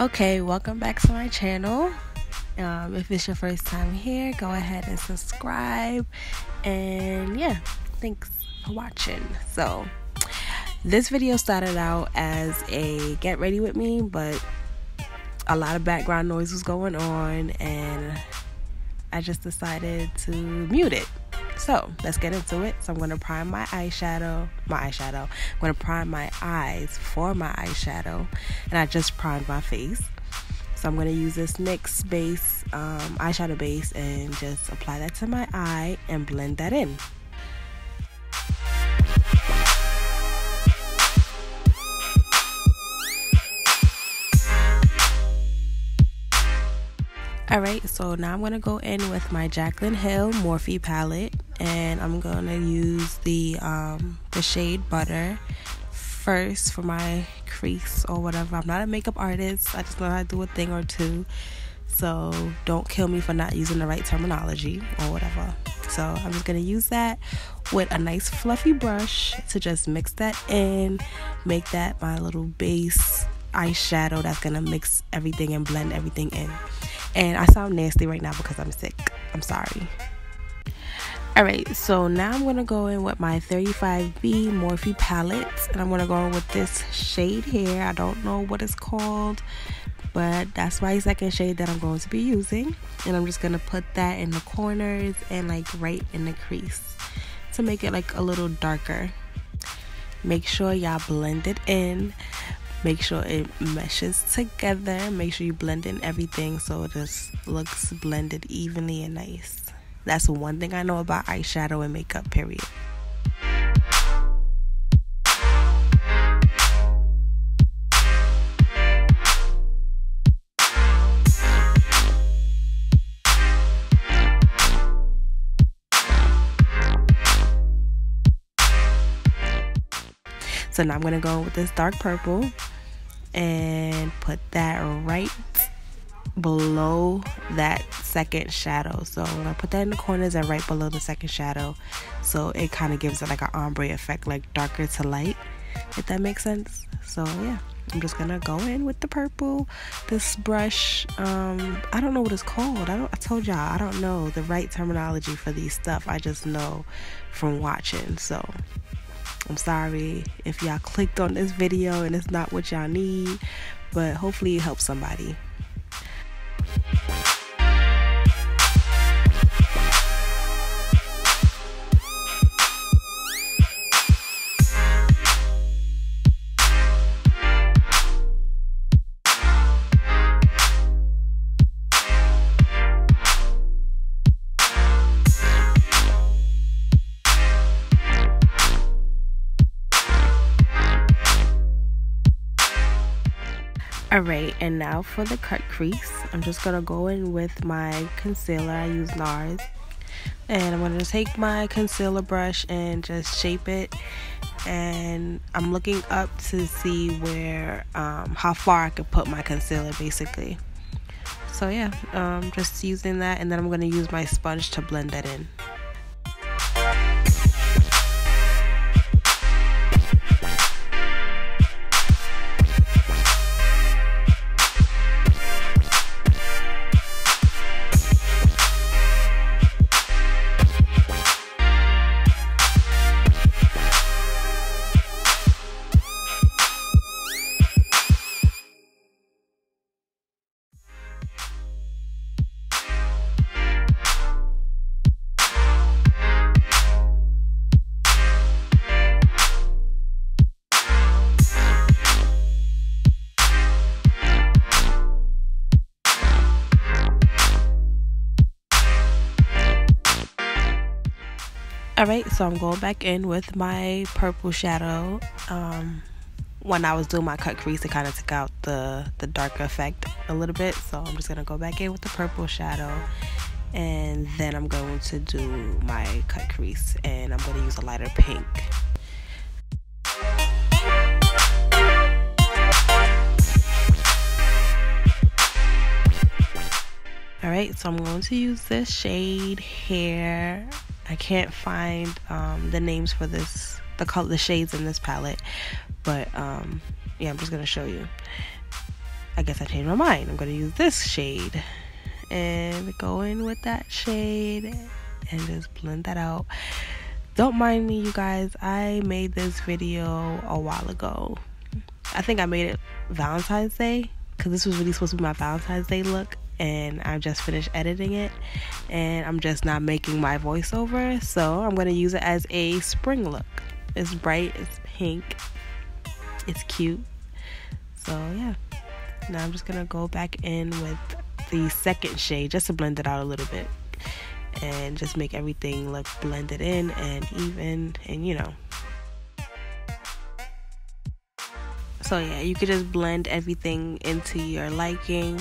Okay, welcome back to my channel. If it's your first time here, go ahead and subscribe, and yeah, thanks for watching. So this video started out as a get ready with me, but a lot of background noise was going on and I just decided to mute it. So let's get into it. So I'm going to prime my eyeshadow, I'm going to prime my eyes for my eyeshadow, and I just primed my face. So I'm going to use this NYX base, eyeshadow base, and just apply that to my eye and blend that in. Alright, so now I'm going to go in with my Jaclyn Hill Morphe palette, and I'm going to use the shade Butter first for my crease or whatever. I'm not a makeup artist, I just know how to do a thing or two, so don't kill me for not using the right terminology or whatever. So I'm just going to use that with a nice fluffy brush to just mix that in, make that my little base eyeshadow that's going to mix everything and blend everything in. And I sound nasty right now because I'm sick. I'm sorry. Alright, so now I'm going to go in with my 35b Morphe palette. And I'm going to go in with this shade here. I don't know what it's called, but that's my second shade that I'm going to be using. And I'm just going to put that in the corners and like right in the crease to make it like a little darker. Make sure y'all blend it in. Make sure it meshes together. Make sure you blend in everything so it just looks blended evenly and nice. That's one thing I know about eyeshadow and makeup, period. So now I'm going to go with this dark purple and put that right below that second shadow. So I'm gonna put that in the corners and right below the second shadow, so it kind of gives it like an ombre effect, like darker to light, if that makes sense. So yeah, I'm just gonna go in with the purple, this brush. I don't know what it's called. I told y'all I don't know the right terminology for these stuff. I just know from watching, so I'm sorry if y'all clicked on this video and it's not what y'all need, but hopefully it helps somebody. Alright, and now for the cut crease, I'm just going to go in with my concealer. I use NARS. And I'm going to take my concealer brush and just shape it. And I'm looking up to see where, how far I could put my concealer, basically. So yeah, just using that, and then I'm going to use my sponge to blend that in. Alright, so I'm going back in with my purple shadow. When I was doing my cut crease, it kind of took out the darker effect a little bit. So I'm just going to go back in with the purple shadow. And then I'm going to do my cut crease. And I'm going to use a lighter pink. right, so I'm going to use this shade here. I can't find the names for this, the shades in this palette, but yeah, I'm just gonna show you. I guess I changed my mind. I'm gonna use this shade and go in with that shade and just blend that out. Don't mind me, you guys, I made this video a while ago. I think I made it Valentine's Day, because this was really supposed to be my Valentine's Day look, and I just finished editing it and I'm just not making my voiceover, so I'm going to use it as a spring look. It's bright, it's pink, it's cute. So yeah, now I'm just going to go back in with the second shade just to blend it out a little bit and just make everything look blended in and even, and you know. So yeah, you could just blend everything into your liking.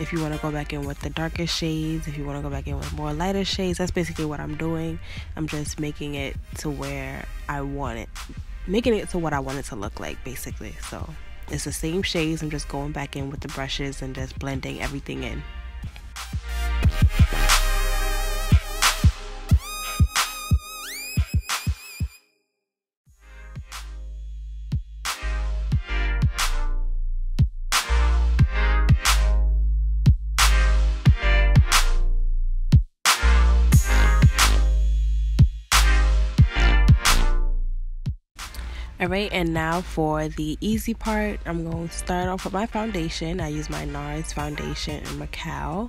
If you want to go back in with the darker shades, if you want to go back in with more lighter shades, that's basically what I'm doing. I'm just making it to where I want it, making it to what I want it to look like, basically. So it's the same shades, I'm just going back in with the brushes and just blending everything in. Alright, and now for the easy part, I'm going to start off with my foundation. I use my NARS foundation in Macau,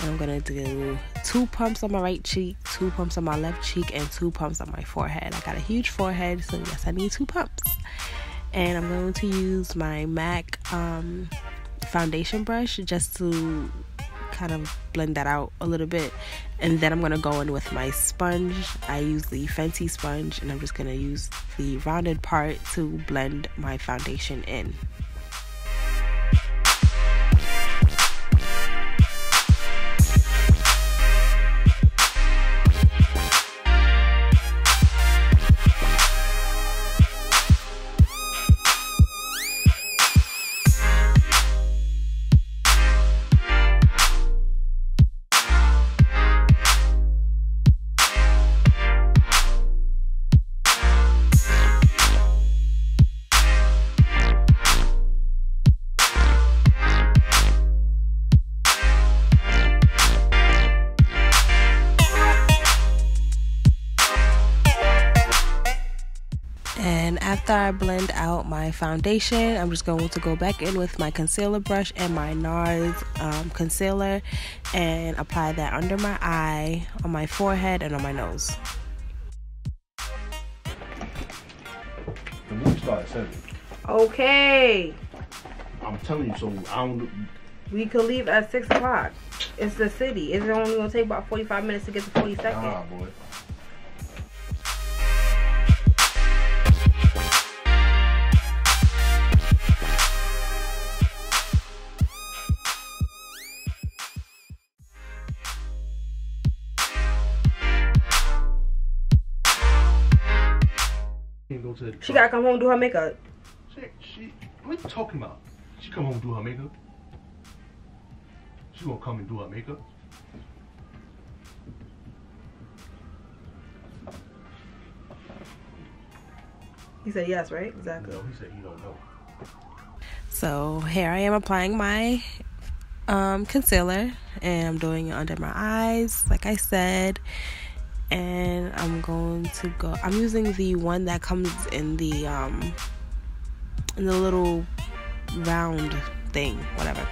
and I'm going to do 2 pumps on my right cheek, 2 pumps on my left cheek, and 2 pumps on my forehead. I got a huge forehead, so yes, I need 2 pumps. And I'm going to use my MAC foundation brush just to kind of blend that out a little bit, and then I'm gonna go in with my sponge. I use the Fenty sponge, and I'm just gonna use the rounded part to blend my foundation in. After I blend out my foundation, I'm just going to go back in with my concealer brush and my NARS concealer and apply that under my eye, on my forehead, and on my nose. The work starts at 7. Okay. I'm telling you, so I don't... We could leave at 6 o'clock. It's the city. It's only going to take about 45 minutes to get to 40 seconds. Nah, boy. She gotta come home and do her makeup. What are you talking about? She come home and do her makeup? She gonna come and do her makeup? He said yes, right? Exactly. No, he said he don't know. So here I am applying my concealer, and I'm doing it under my eyes, like I said. And I'm going to go, I'm using the one that comes in the little round thing, whatever.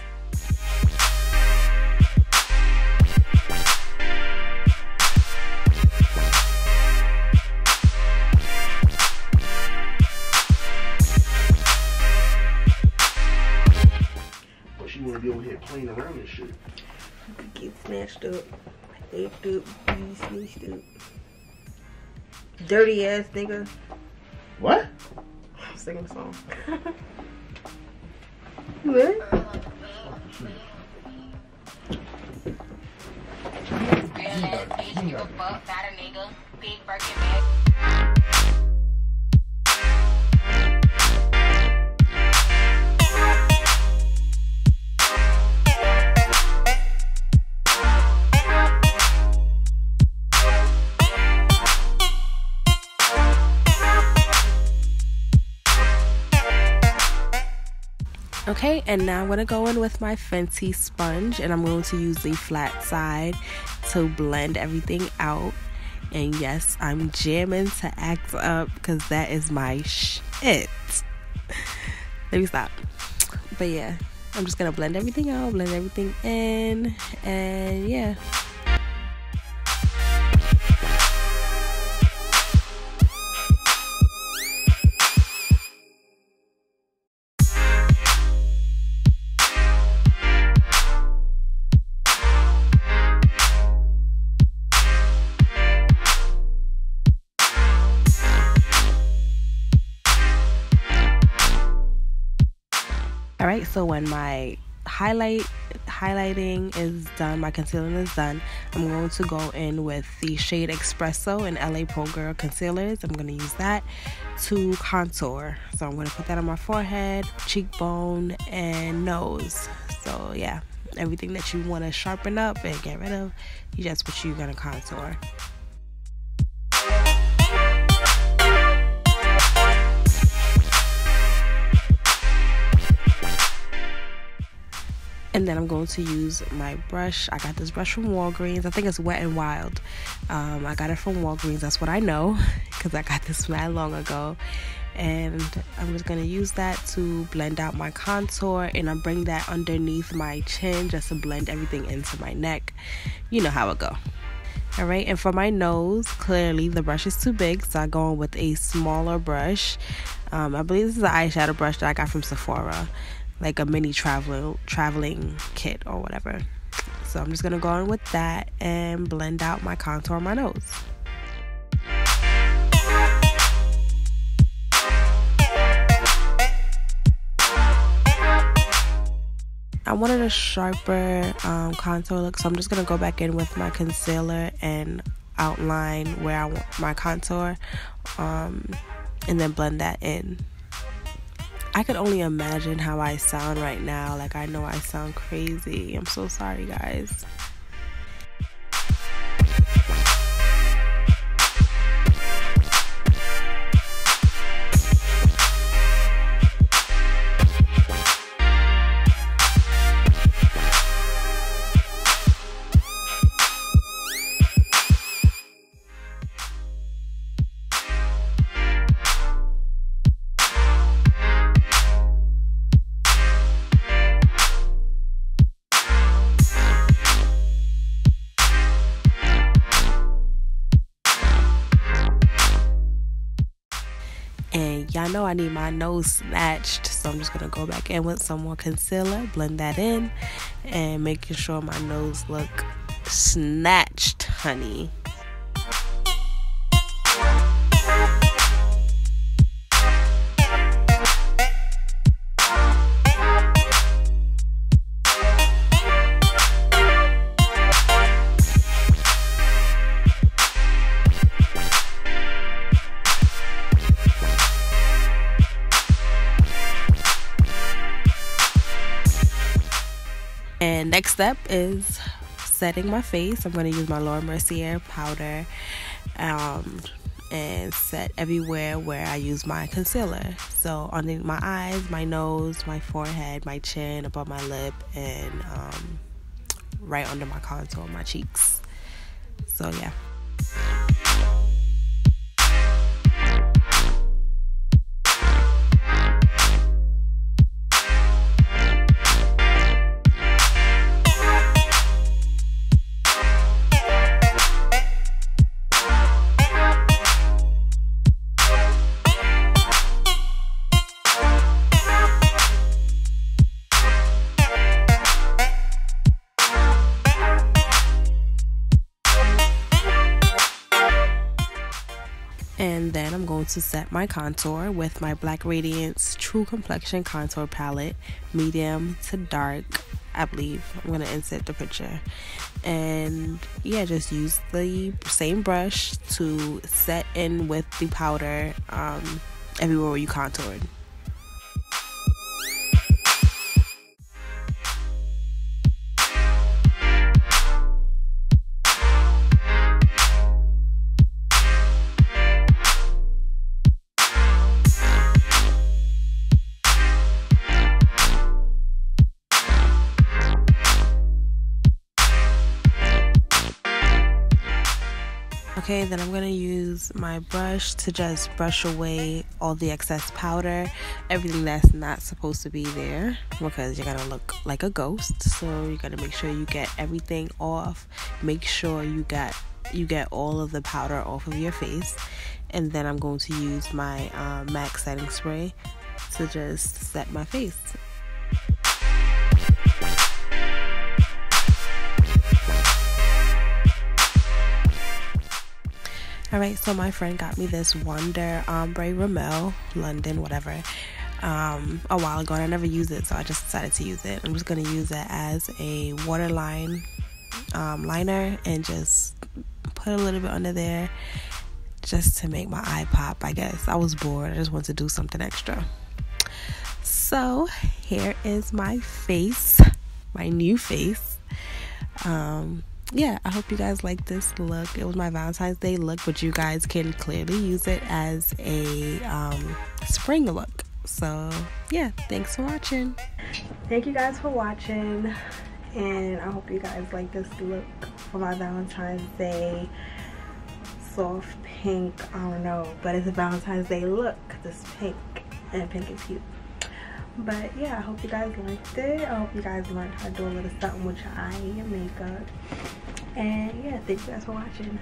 But she wouldn't be over here playing around and shit. You could get snatched up. Dirty ass nigga. What? I'm singing a song. What? Okay, and now I'm going to go in with my Fenty sponge, and I'm going to use the flat side to blend everything out. And yes, I'm jamming to act up because that is my shit. Let me stop. But yeah, I'm just going to blend everything out, blend everything in, and yeah. Alright, so when my highlighting is done, my concealing is done, I'm going to go in with the shade Espresso and L.A. Pro Girl concealers. I'm going to use that to contour. So I'm going to put that on my forehead, cheekbone, and nose. So yeah, everything that you want to sharpen up and get rid of, that's what you're going to contour. And then I'm going to use my brush. I got this brush from Walgreens. I think it's Wet and Wild. I got it from Walgreens. That's what I know because I got this mad long ago. And I'm just going to use that to blend out my contour. And I bring that underneath my chin just to blend everything into my neck. You know how it go. Alright, and for my nose, clearly the brush is too big, so I go in with a smaller brush. I believe this is an eyeshadow brush that I got from Sephora. Like a mini traveling kit or whatever. So I'm just gonna go in with that and blend out my contour on my nose. I wanted a sharper contour look, so I'm just gonna go back in with my concealer and outline where I want my contour, and then blend that in. I could only imagine how I sound right now. Like, I know I sound crazy. I'm so sorry, guys. Y'all know I need my nose snatched, so I'm just gonna go back in with some more concealer, blend that in, and making sure my nose look snatched, honey. And next step is setting my face. I'm going to use my Laura Mercier powder and set everywhere where I use my concealer. So under my eyes, my nose, my forehead, my chin, above my lip, and right under my contour, my cheeks. So yeah. And then I'm going to set my contour with my Black Radiance True Complexion Contour Palette, medium to dark, I believe. I'm going to insert the picture. And yeah, just use the same brush to set in with the powder everywhere where you contoured. Okay, then I'm gonna use my brush to just brush away all the excess powder, everything that's not supposed to be there, because you're gonna look like a ghost. So you gotta make sure you get everything off, make sure you get all of the powder off of your face. And then I'm going to use my MAC setting spray to just set my face. Alright, so my friend got me this Wonder Ombre Rimmel London, whatever, a while ago, and I never used it, so I just decided to use it. I'm just going to use it as a waterline liner and just put a little bit under there just to make my eye pop, I guess. I was bored. I just wanted to do something extra. So here is my face, my new face. Yeah, I hope you guys like this look. It was my Valentine's Day look, but you guys can clearly use it as a spring look. So yeah, thanks for watching. Thank you guys for watching, and I hope you guys like this look for my Valentine's Day. Soft pink, I don't know, but it's a Valentine's Day look. This pink, and pink is cute. But yeah, I hope you guys liked it. I hope you guys learned how to do a little something with your eye and your makeup. And yeah, thank you guys for watching.